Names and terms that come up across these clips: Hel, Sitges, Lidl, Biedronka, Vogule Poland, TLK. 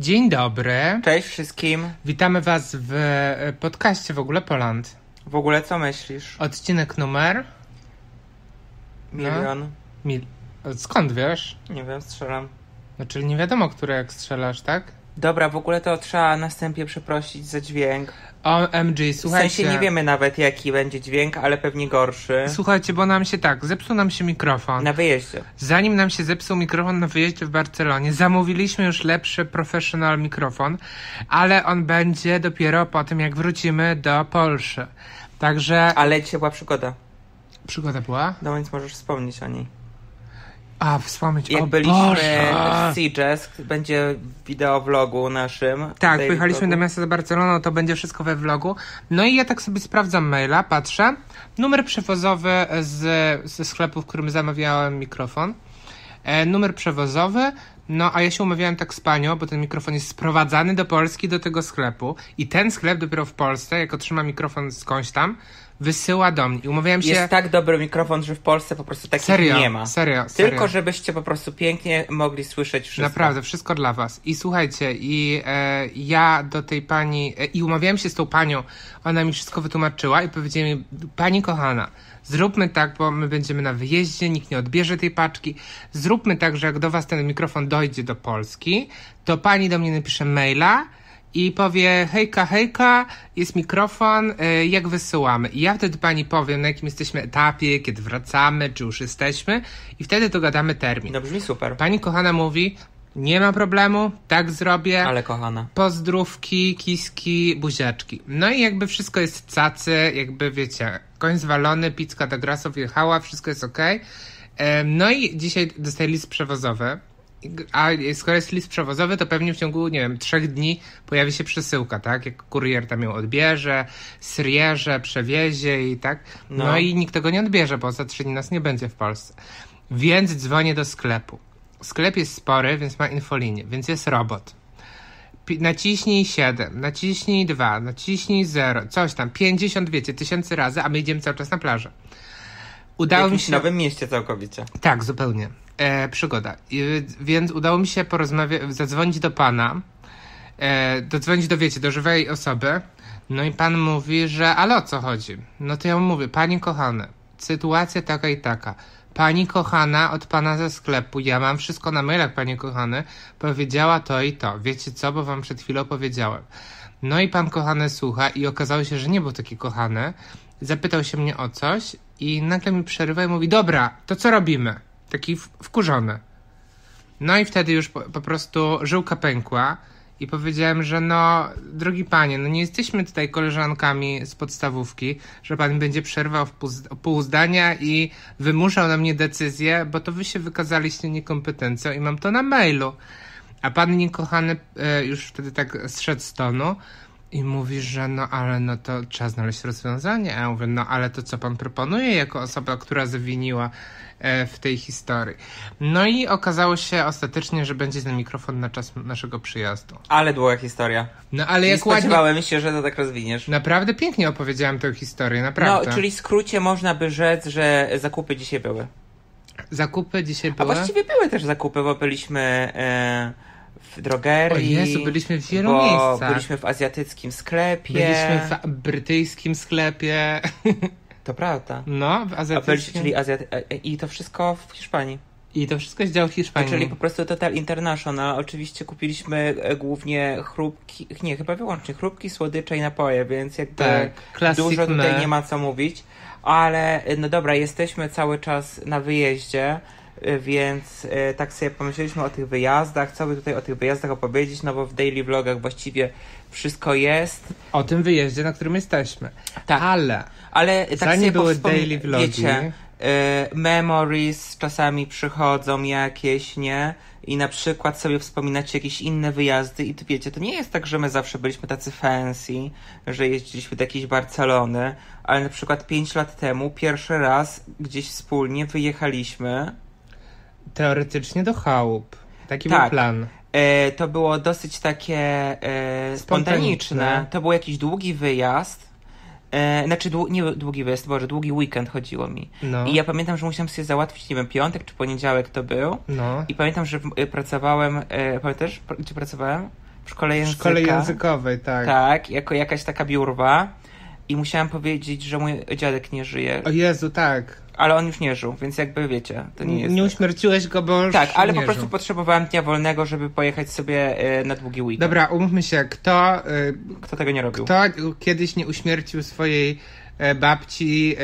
Dzień dobry. Cześć wszystkim. Witamy was w podcaście Vogule Poland. W ogóle co myślisz? Odcinek numer? Milion. Skąd wiesz? Nie wiem, strzelam. No czyli nie wiadomo, które jak strzelasz, tak? Dobra, w ogóle to trzeba następnie przeprosić za dźwięk. OMG, słuchajcie. W sensie nie wiemy nawet jaki będzie dźwięk, ale pewnie gorszy. Słuchajcie, bo nam się zepsuł nam się mikrofon. Na wyjeździe. Zanim nam się zepsuł mikrofon na wyjeździe w Barcelonie, zamówiliśmy już lepszy professional mikrofon, ale on będzie dopiero po tym, jak wrócimy do Polski. Także... Ale dzisiaj była przygoda. Przygoda była? No więc możesz wspomnieć o niej. Wspomnieć. Jak byliśmy w Sitges, będzie wideo vlogu naszym. Tak, pojechaliśmy do miasta Barcelona, to będzie wszystko we vlogu. No i ja tak sobie sprawdzam maila, patrzę. Numer przewozowy ze sklepu, w którym zamawiałem mikrofon. Numer przewozowy. No, a ja się umawiałem tak z panią, bo ten mikrofon jest sprowadzany do Polski, do tego sklepu. I ten sklep dopiero w Polsce, jak otrzyma mikrofon skądś tam, wysyła do mnie. I umawiałem się... Jest tak dobry mikrofon, że w Polsce po prostu takich nie ma. Serio. Tylko żebyście po prostu pięknie mogli słyszeć wszystko. Naprawdę, wszystko dla was. I słuchajcie, ja do tej pani... I umawiałem się z tą panią, ona mi wszystko wytłumaczyła i powiedziała mi: pani kochana, zróbmy tak, bo my będziemy na wyjeździe, nikt nie odbierze tej paczki. Zróbmy tak, że jak do was ten mikrofon dojdzie do Polski, to pani do mnie napisze maila i powie: hejka, jest mikrofon, jak wysyłamy? I ja wtedy pani powiem, na jakim jesteśmy etapie, kiedy wracamy, czy już jesteśmy, i wtedy dogadamy termin. No brzmi super. Pani kochana mówi: nie ma problemu, tak zrobię. Ale kochana. Pozdrówki, kiski, buziaczki. No i jakby wszystko jest cacy, jakby wiecie, koń zwalony, pizka do grasów jechała, wszystko jest okej. No i dzisiaj dostaję list przewozowy. A skoro jest list przewozowy, to pewnie w ciągu, nie wiem, 3 dni pojawi się przesyłka, tak? Jak kurier tam ją odbierze, srieże, przewiezie i tak. No i nikt tego nie odbierze, bo za 3 dni nas nie będzie w Polsce. Więc dzwonię do sklepu. Sklep jest spory, więc ma infolinię, więc jest robot. Naciśnij 7, naciśnij 2, naciśnij 0, coś tam, 50, wiecie, tysięcy razy, a my idziemy cały czas na plażę. Udało mi się... W nowym mieście całkowicie. Tak, zupełnie. Przygoda. Więc udało mi się zadzwonić do pana, dodzwonić do żywej osoby, no i pan mówi, że ale o co chodzi? No to ja mu mówię: pani kochana, sytuacja taka i taka. Pani kochana od pana ze sklepu, ja mam wszystko na mailach, panie kochany, powiedziała to i to. Wiecie co, bo wam przed chwilą powiedziałem. No i pan kochany słucha i okazało się, że nie był taki kochany. Zapytał się mnie o coś i nagle mi przerywa i mówi: dobra, to co robimy? Taki wkurzony. No i wtedy już po prostu żyłka pękła i powiedziałem, że drogi panie, nie jesteśmy tutaj koleżankami z podstawówki, że pan będzie przerwał pół zdania i wymuszał na mnie decyzję, bo to wy się wykazaliście niekompetencją i mam to na mailu. A pan niekochany już wtedy tak zszedł z tonu i mówi, że to trzeba znaleźć rozwiązanie. A ja mówię: ale to co pan proponuje jako osoba, która zawiniła w tej historii? No i okazało się ostatecznie, że będzie ten mikrofon na czas naszego przyjazdu. Ale długa historia. Nie spodziewałem się, że to tak rozwiniesz. Naprawdę pięknie opowiedziałem tę historię, naprawdę. No, czyli w skrócie można by rzec, że zakupy dzisiaj były. A właściwie były też zakupy, bo byliśmy... w drogerii. O Jezu, byliśmy w wielu miejscach. Byliśmy w azjatyckim sklepie. Byliśmy w brytyjskim sklepie. To prawda. W azjatyckim. I to wszystko w Hiszpanii. I to wszystko się działo w Hiszpanii. Czyli po prostu total international. Oczywiście kupiliśmy głównie chyba wyłącznie chrupki, słodycze i napoje, więc jakby tak, dużo tutaj nie ma co mówić. Ale jesteśmy cały czas na wyjeździe. Więc tak sobie pomyśleliśmy o tych wyjazdach, co by tutaj o tych wyjazdach opowiedzieć, bo w daily vlogach właściwie wszystko jest. O tym wyjeździe, na którym jesteśmy. Tak. Ale tak sobie były daily vlogi. Wiecie, memories czasami przychodzą jakieś, nie? I na przykład sobie wspominacie jakieś inne wyjazdy i wiecie, to nie jest tak, że my zawsze byliśmy tacy fancy, że jeździliśmy do jakiejś Barcelony, ale na przykład 5 lat temu pierwszy raz gdzieś wspólnie wyjechaliśmy teoretycznie do chałup. Taki był plan. To było dosyć takie spontaniczne. To był jakiś długi wyjazd. Długi weekend chodziło mi. I ja pamiętam, że musiałem sobie załatwić, nie wiem, piątek czy poniedziałek to był. I pamiętam, że pracowałem... Pamiętasz, gdzie pracowałem? w szkole językowej, tak. Tak, jako jakaś taka biurwa. I musiałam powiedzieć, że mój dziadek nie żyje. O Jezu, tak. Ale on już nie żył, więc jakby wiecie, to nie jest... Nie uśmierciłeś go, bo już tak, ale nie po prostu żył. Potrzebowałam dnia wolnego, żeby pojechać sobie na długi weekend. Dobra, umówmy się, kto tego nie robił? Kto kiedyś nie uśmiercił swojej babci,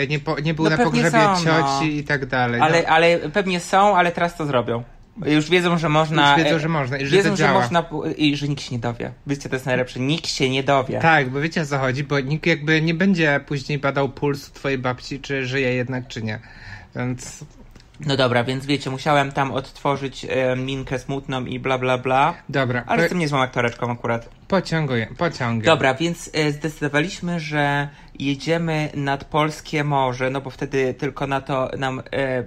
nie był na pogrzebie cioci i tak dalej. Ale pewnie są, ale teraz to zrobią. Już wiedzą, że można. Już wiedzą, że można i że wiedzą, to działa. Że można, i że nikt się nie dowie. Wiecie, to jest najlepsze. Nikt się nie dowie. Tak, bo wiecie o co chodzi, bo nikt jakby nie będzie później badał pulsu twojej babci, czy żyje jednak, czy nie. Więc... No dobra, więc wiecie, musiałem tam odtworzyć minkę smutną i bla bla bla. Dobra. Ale jestem niezłą aktoreczką akurat. Pociągam. Dobra, więc zdecydowaliśmy, że jedziemy nad polskie morze, no bo wtedy tylko na to nam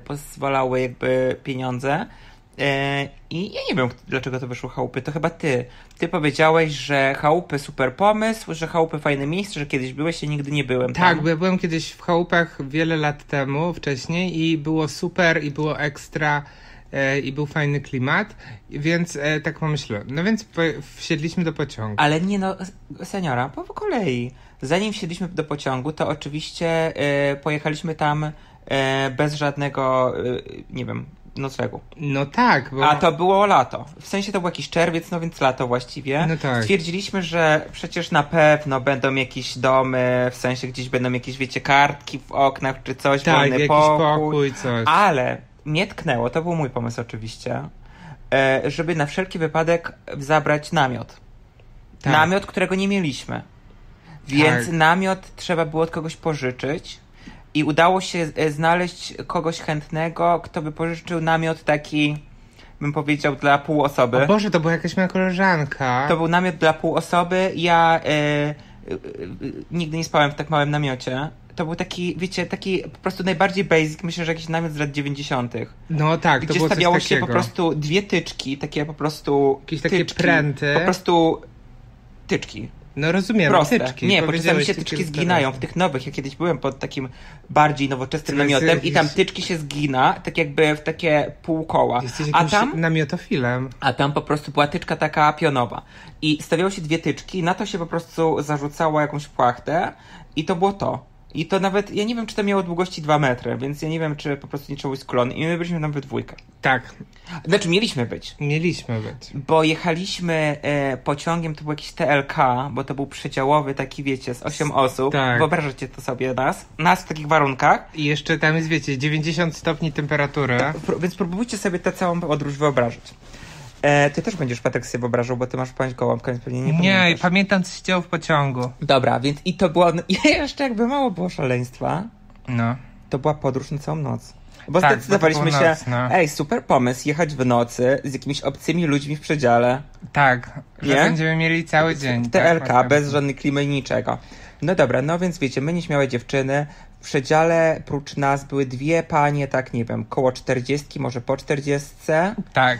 pozwalały jakby pieniądze. I ja nie wiem, dlaczego to wyszło chałupy. To chyba ty. Ty powiedziałeś, że chałupy super pomysł, że chałupy fajne miejsce, że kiedyś byłeś, ja nigdy nie byłem. Tak, bo ja byłem kiedyś w chałupach wiele lat temu, wcześniej i było super, i było ekstra, i był fajny klimat, więc tak pomyślałem. No więc wsiedliśmy do pociągu. Ale nie no, seniora, po kolei. Zanim wsiedliśmy do pociągu, to oczywiście pojechaliśmy tam bez żadnego, nie wiem, noclegu. No tak. Bo... A to było lato. W sensie to był jakiś czerwiec, no więc lato właściwie. No tak. Stwierdziliśmy, że przecież na pewno będą jakieś domy, w sensie gdzieś będą jakieś, wiecie, kartki w oknach czy coś. Tak, jakiś pokój, coś. Ale mnie tknęło, to był mój pomysł oczywiście, żeby na wszelki wypadek zabrać namiot. Tak. Namiot, którego nie mieliśmy. Więc tak. Namiot trzeba było od kogoś pożyczyć. I udało się znaleźć kogoś chętnego, kto by pożyczył namiot taki, bym powiedział, dla pół osoby. O Boże, to była jakaś moja koleżanka. To był namiot dla pół osoby. Ja nigdy nie spałem w tak małym namiocie. To był taki, wiecie, taki po prostu najbardziej basic, myślę, że jakiś namiot z lat 90. No tak, to było coś takiego. Gdzie stawiało się po prostu dwie tyczki, takie po prostu jakieś tyczki, takie pręty. Po prostu tyczki. No rozumiem, proste. Tyczki. Nie, bo czasami się tyczki zginają w tych nowych. Ja kiedyś byłem pod takim bardziej nowoczesnym namiotem i tam tyczki się zgina, tak jakby w takie półkoła. Jesteś jakimś namiotofilem. A tam po prostu była tyczka taka pionowa. I stawiało się dwie tyczki, na to się po prostu zarzucało jakąś płachtę i to było to. I to nawet, ja nie wiem, czy to miało długości 2 metry, więc ja nie wiem, czy po prostu nie trzeba być skulony. I my byliśmy tam we dwójkę. Tak. Znaczy, mieliśmy być. Bo jechaliśmy pociągiem, to był jakiś TLK, bo to był przedziałowy taki, wiecie, z 8 osób. Tak. Wyobrażacie to sobie nas w takich warunkach. I jeszcze tam jest, wiecie, 90 stopni temperatury. Tak, więc próbujcie sobie tę całą podróż wyobrazić. Ty też będziesz, Patryk, sobie wyobrażał, bo ty masz pamięć gołąbka, więc pewnie nie pamiętasz. Nie, pamiętam, co się działo w pociągu. Dobra, więc i to było... Jeszcze jakby mało było szaleństwa. No. To była podróż na całą noc. Bo tak, zdecydowaliśmy się, super pomysł, jechać w nocy z jakimiś obcymi ludźmi w przedziale. Tak, że będziemy mieli cały dzień. TLK, tak, bez żadnej klimy i niczego. No dobra, no więc wiecie, my nieśmiałe dziewczyny, w przedziale prócz nas były dwie panie, tak nie wiem, koło 40, może po 40. Tak.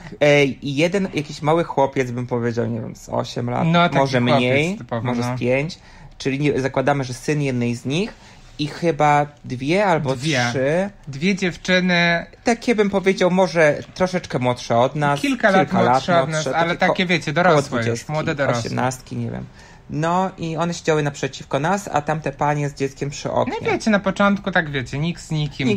I jeden jakiś mały chłopiec, bym powiedział, nie wiem, z 8 lat, no, może mniej, typowo, może z 5. Czyli zakładamy, że syn jednej z nich i chyba dwie albo trzy. Dwie dziewczyny. Takie bym powiedział, może troszeczkę młodsze od nas. Kilka lat młodsze od nas, ale takie wiecie, dorosłe już, młode dorosłe. 18, nie wiem. No i one siedziały naprzeciwko nas, a tamte panie z dzieckiem przy oknie. No wiecie, na początku tak wiecie, nikt z nikim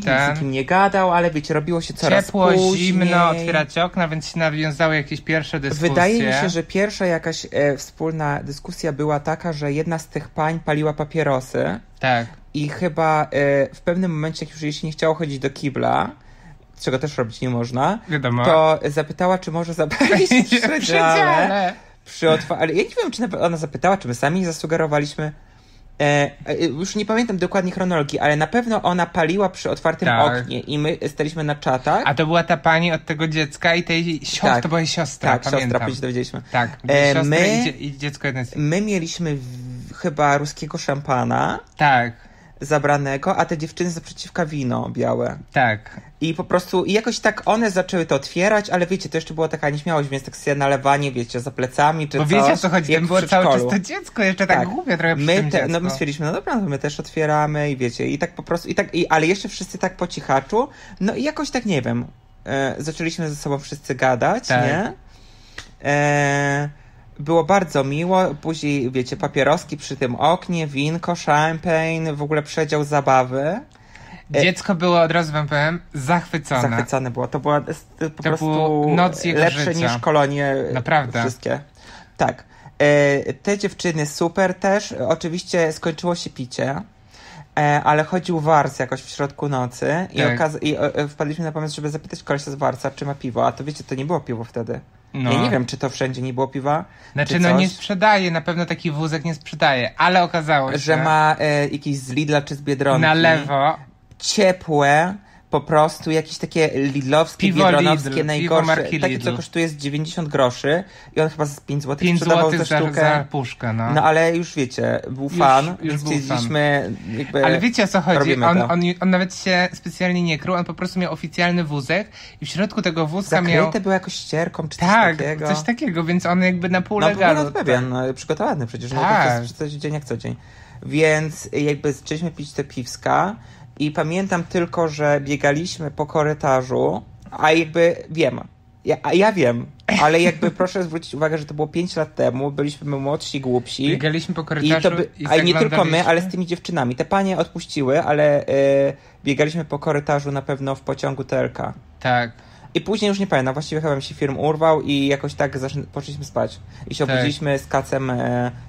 nie gadał, ale wiecie, robiło się coraz ciepło, później. Zimno, otwierać okna, więc się nawiązały jakieś pierwsze dyskusje. Wydaje mi się, że pierwsza jakaś wspólna dyskusja była taka, że jedna z tych pań paliła papierosy. Tak. I chyba w pewnym momencie, jak już jej się nie chciało chodzić do kibla, czego też robić nie można, wiadomo, to zapytała, czy może zapalić przedziale. Ale ja nie wiem, czy ona zapytała, czy my sami zasugerowaliśmy. Już nie pamiętam dokładnie chronologii, ale na pewno ona paliła przy otwartym oknie i my staliśmy na czatach. A to była ta pani od tego dziecka i tej siostra, to była jej siostra, pamiętam. Siostra, dowiedzieliśmy. Tak, siostra i dziecko jedno z nich. My mieliśmy chyba ruskiego szampana. Tak. Zabranego, a te dziewczyny zaprzeciwka wino białe. Tak. I po prostu jakoś tak one zaczęły to otwierać, ale wiecie, to jeszcze była taka nieśmiałość, więc tak sobie nalewanie, wiecie, za plecami czy coś. Bo wiecie, o co chodzi, tam było cały czas to dziecko, jeszcze tak głupie trochę przy tym dziecku. No my stwierdziliśmy, no dobra, no my też otwieramy i wiecie, i tak po prostu, ale jeszcze wszyscy tak po cichaczu, no i jakoś tak, nie wiem, zaczęliśmy ze sobą wszyscy gadać, tak. Nie? było bardzo miło, później, wiecie, papieroski przy tym oknie, winko, champagne, w ogóle przedział zabawy. Dziecko było, od razu wam powiem, zachwycone. Zachwycone było, to była po prostu noc jego lepsze życia niż kolonie. Naprawdę. Wszystkie. Tak. Te dziewczyny super też, oczywiście skończyło się picie, ale chodził wars jakoś w środku nocy i, tak. Wpadliśmy na pomysł, żeby zapytać kolesia z warsa, czy ma piwo, a to wiecie, to nie było piwo wtedy. No. Ja nie wiem, czy to wszędzie nie było piwa. Znaczy, no nie sprzedaje, na pewno taki wózek nie sprzedaje, ale okazało się, że ma jakiś z Lidla czy z Biedronki. Na lewo. Ciepłe, po prostu jakieś takie lidlowskie, piwo biedronowskie, Lidl, najgorsze, takie Lidl, co kosztuje z 90 groszy i on chyba za 5 zł sprzedawał za sztukę. Za puszkę, no. No ale już wiecie, był fan, więc wiedzieliśmy jakby... Ale wiecie o co chodzi, on nawet się specjalnie nie krył, on po prostu miał oficjalny wózek i w środku tego wózka zakryte było jakoś ścierką czy tak, coś takiego. Tak, coś takiego, więc on jakby na pół legalu. No był pewien, tak. Przygotowany przecież, tak. No to jest dzień jak co dzień. Więc jakby zaczęliśmy pić te piwska. I pamiętam tylko, że biegaliśmy po korytarzu, a jakby wiem, ja wiem, ale jakby proszę zwrócić uwagę, że to było 5 lat temu, byliśmy młodsi, głupsi. Biegaliśmy po korytarzu a nie tylko my, ale z tymi dziewczynami. Te panie odpuściły, ale biegaliśmy po korytarzu na pewno w pociągu TLK. Tak. I później już nie pamiętam, właściwie chyba mi się film urwał i jakoś tak poszliśmy spać. I się obudziliśmy z kacem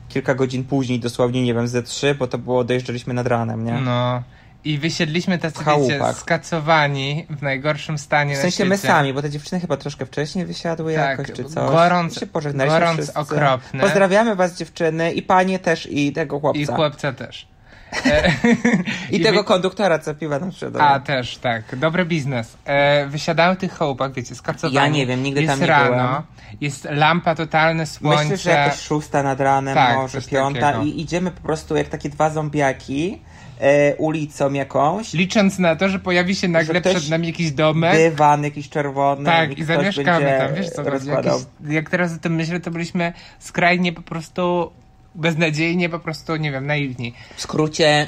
kilka godzin później, dosłownie, nie wiem, ze 3, bo to było, dojeżdżaliśmy nad ranem, nie? No... I wysiedliśmy tacy, wiecie, skacowani w najgorszym stanie. W sensie my sami, bo te dziewczyny chyba troszkę wcześniej wysiadły jakoś czy coś. Gorąc okropny. Pozdrawiamy was dziewczyny i panie też i tego chłopca. I chłopca też. I tego konduktora, co piwa nam sprzedał. A też, tak. Dobry biznes. Wysiadały tych chałupach, wiecie, skacowani. Ja nie wiem, nigdy tam nie byłem. Jest rano, jest lampa, totalne słońce. Myślę, że jakaś 6 nad ranem, tak, może 5 i idziemy po prostu jak takie dwa zombiaki ulicą jakąś. Licząc na to, że pojawi się nagle przed nami jakiś domek. Dywan jakiś czerwony. Tak, i zamieszkamy tam, wiesz co chodzi. Jak teraz o tym myślę, to byliśmy skrajnie po prostu beznadziejnie, po prostu, nie wiem, naiwni. W skrócie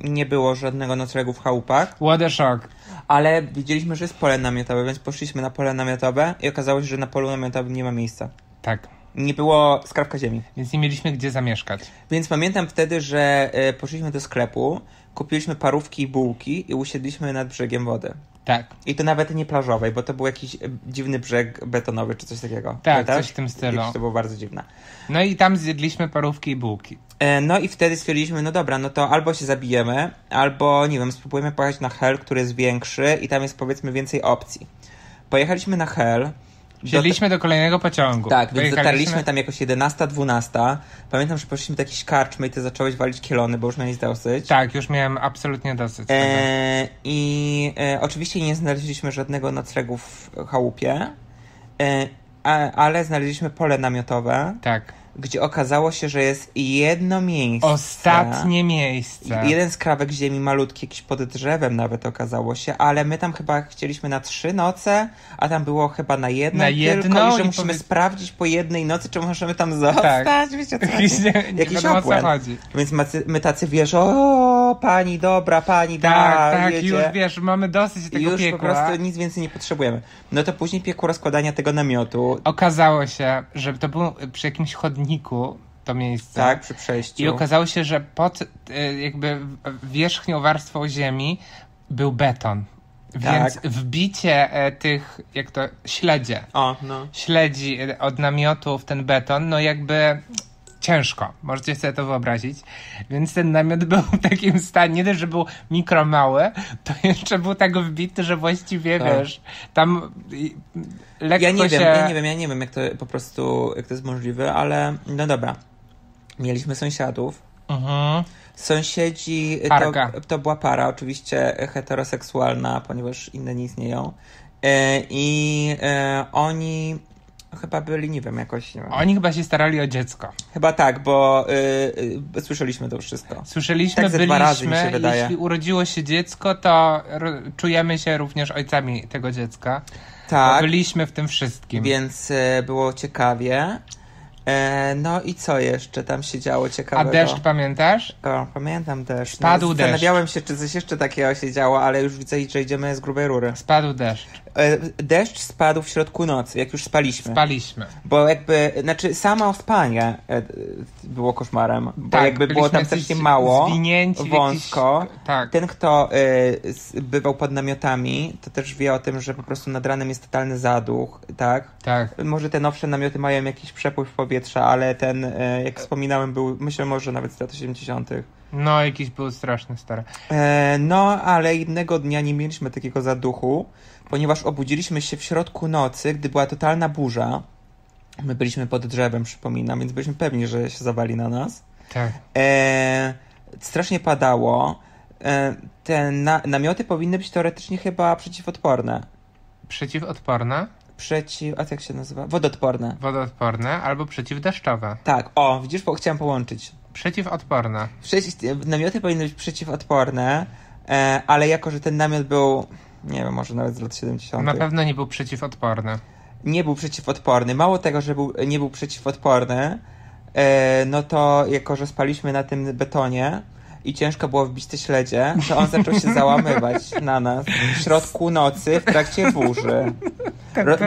nie było żadnego noclegu w chałupach. What a shock. Ale widzieliśmy, że jest pole namiotowe, więc poszliśmy na pole namiotowe i okazało się, że na polu namiotowym nie ma miejsca. Tak. Nie było skrawka ziemi. Więc nie mieliśmy gdzie zamieszkać. Więc pamiętam wtedy, że poszliśmy do sklepu, kupiliśmy parówki i bułki i usiedliśmy nad brzegiem wody. Tak. I to nawet nie plażowej, bo to był jakiś dziwny brzeg betonowy czy coś takiego. Tak, pamiętasz? Coś w tym stylu. To było bardzo dziwne. No i tam zjedliśmy parówki i bułki. No i wtedy stwierdziliśmy, no dobra, no to albo się zabijemy, albo nie wiem, spróbujemy pojechać na Hel, który jest większy i tam jest powiedzmy więcej opcji. Pojechaliśmy na Hel. Wsiedliśmy do kolejnego pociągu. Tak, więc dotarliśmy tam jakoś 11, 12. Pamiętam, że poszliśmy do jakiejś karczmy i ty zacząłeś walić kielony, bo już miałeś dosyć. Tak, już miałem absolutnie dosyć. I oczywiście nie znaleźliśmy żadnego noclegu w chałupie, ale znaleźliśmy pole namiotowe. Tak. Gdzie okazało się, że jest jedno miejsce. Ostatnie miejsce. Jeden skrawek ziemi malutki, jakiś pod drzewem nawet okazało się, ale my tam chyba chcieliśmy na 3 noce, a tam było chyba na jedną tylko i że musimy sprawdzić po jednej nocy, czy możemy tam zostać. Tak. Wiecie, co jakiś obłęd. Więc my tacy wiesz, pani dobra, pani tak, jedzie. Już wiesz, mamy dosyć tego już piekła. Już po prostu nic więcej nie potrzebujemy. No to później piekło rozkładania tego namiotu. Okazało się, że to było przy jakimś chodniku to miejsce. Tak, przy przejściu. I okazało się, że pod jakby wierzchnią warstwą ziemi był beton. Więc wbicie tych, jak to, śledzie. O, no. Śledzi od namiotu w ten beton, no jakby... Ciężko, możecie sobie to wyobrazić. Więc ten namiot był w takim stanie, nie dość, że był mikromały, to jeszcze był tak wbity, że właściwie wiesz, tam lekko ja nie wiem, jak to po prostu, jak to jest możliwe, ale no dobra. Mieliśmy sąsiadów. Mhm. Sąsiedzi, to była para, oczywiście heteroseksualna, ponieważ inne nie istnieją. I oni... Chyba byli, nie wiem, jakoś... Nie wiem. Oni chyba się starali o dziecko. Chyba tak, bo słyszeliśmy to wszystko. Słyszeliśmy, tak ze byliśmy, 2 razy, mi się wydaje. Jeśli urodziło się dziecko, to czujemy się również ojcami tego dziecka. Tak. Byliśmy w tym wszystkim. Więc było ciekawie. No i co jeszcze tam się działo ciekawego? A deszcz pamiętasz? O, pamiętam deszcz. Spadł deszcz. Zastanawiałem się, czy coś jeszcze takiego się działo, ale już widzę, że idziemy z grubej rury. Spadł deszcz. Deszcz spadł w środku nocy, jak już spaliśmy. Spaliśmy. Bo jakby, znaczy samo spanie było koszmarem, bo tak, jakby było tam strasznie mało, wąsko. Jakiś... Tak. Ten, kto bywał pod namiotami, to też wie o tym, że po prostu nad ranem jest totalny zaduch, tak? Tak. Może te nowsze namioty mają jakiś przepływ powietrza, ale ten, jak wspominałem, był, myślę, może nawet z lat 80. No, jakiś był straszny, stary. No, ale innego dnia nie mieliśmy takiego zaduchu, ponieważ obudziliśmy się w środku nocy, gdy była totalna burza. My byliśmy pod drzewem, przypominam, więc byliśmy pewni, że się zawali na nas. Tak. Strasznie padało. Te namioty powinny być teoretycznie chyba przeciwodporne. Przeciwodporne? A jak się nazywa? Wodoodporne. Wodoodporne albo przeciwdeszczowe. Tak, o, widzisz, chciałam połączyć. Przeciwodporne. Namioty powinny być przeciwodporne, ale jako, że ten namiot był, nie wiem, może nawet z lat 70. Na pewno nie był przeciwodporny. Nie był przeciwodporny. Mało tego, że nie był przeciwodporny, no to jako, że spaliśmy na tym betonie i ciężko było wbić te śledzie, to on zaczął się załamywać na nas w środku nocy w trakcie burzy.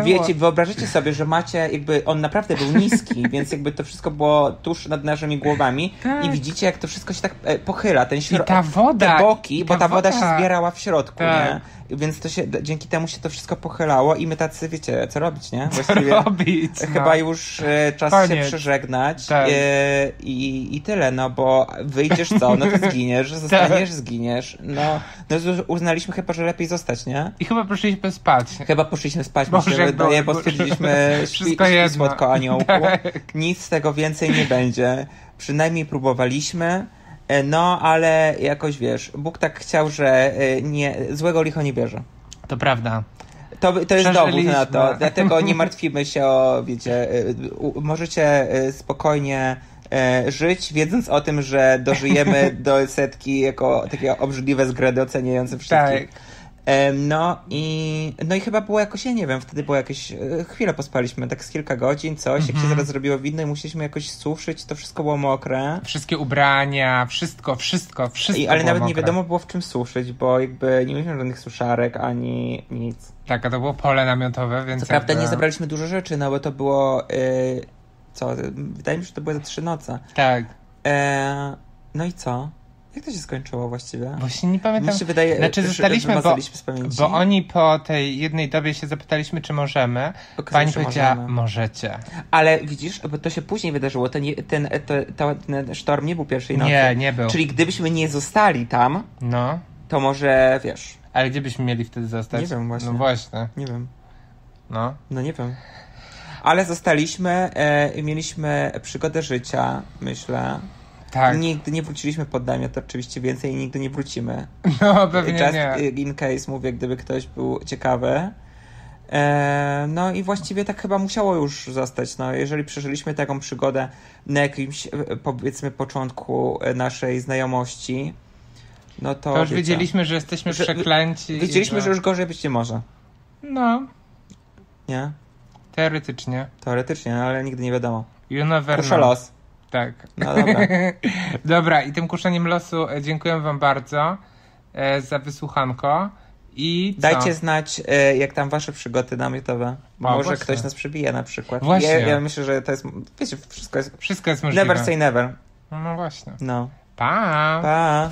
Wiecie, wyobraźcie sobie, że macie, jakby on naprawdę był niski, więc jakby to wszystko było tuż nad naszymi głowami, tak. I widzicie, jak to wszystko się tak pochyla, ten środek, ta woda, te boki, bo ta woda się zbierała w środku, tak. Nie? Więc to się, dzięki temu się to wszystko pochylało i my tacy, wiecie, co robić, nie? Właściwie co robić? No. Chyba już czas się przeżegnać, tak. I tyle, no bo wyjdziesz co? No to zginiesz, zostaniesz, tak. Zginiesz. No uznaliśmy chyba, że lepiej zostać, nie? I chyba poszliśmy spać. Wydaje, bo stwierdziliśmy, śpi słodko aniołku, tak. Nic z tego więcej nie będzie, przynajmniej próbowaliśmy, no ale jakoś wiesz, Bóg tak chciał, że nie, złego licho nie bierze. To prawda. To jest dowód na to, dlatego nie martwimy się o, wiecie, możecie spokojnie żyć, wiedząc o tym, że dożyjemy do setki jako takie obrzydliwe zgredy oceniające wszystkich. Tak. No i chyba było jakoś, ja nie wiem, wtedy było jakieś, chwilę pospaliśmy, tak z kilka godzin, coś, jak się zaraz zrobiło widno i musieliśmy jakoś suszyć, to wszystko było mokre. Wszystkie ubrania, wszystko ale nawet mokre. Nie wiadomo było w czym suszyć, bo jakby nie mieliśmy żadnych suszarek, ani nic. Tak, a to było pole namiotowe, więc... Co prawda nie zabraliśmy dużo rzeczy, no bo to było, wydaje mi się, że to było za 3 noce. Tak. No i co? Jak to się skończyło właściwie? Właśnie nie pamiętam. Mi się wydaje, znaczy zostaliśmy, bo oni po tej jednej dobie się zapytaliśmy, czy możemy. Okazało, pani powiedziała, możecie. Ale widzisz, bo to się później wydarzyło. Ten sztorm nie był pierwszej nocy. Nie był. Czyli gdybyśmy nie zostali tam, no, to może, wiesz. Ale gdybyśmy mieli wtedy zostać? Nie wiem właśnie. No właśnie. Nie wiem. No nie wiem. Ale zostaliśmy, mieliśmy przygodę życia, myślę. Tak. Nigdy nie wróciliśmy pod namiot, to oczywiście więcej nigdy nie wrócimy. No, pewnie just nie. In case, mówię, gdyby ktoś był ciekawy. No i właściwie tak chyba musiało już zostać. No, jeżeli przeżyliśmy taką przygodę na jakimś, powiedzmy, początku naszej znajomości, no to... To już wiedzieliśmy, że jesteśmy przeklęci. Wiedzieliśmy, że już gorzej być nie może. No. Nie? Teoretycznie, ale nigdy nie wiadomo. Proszę los. Tak. No dobra. Dobra, i tym kuszeniem losu dziękuję wam bardzo za wysłuchanko. I co? Dajcie znać, jak tam wasze przygody namiotowe. Może właśnie. Ktoś nas przybije na przykład. Właśnie. Ja myślę, że to jest, wiecie, wszystko jest możliwe. Never say never. No właśnie. No. Pa!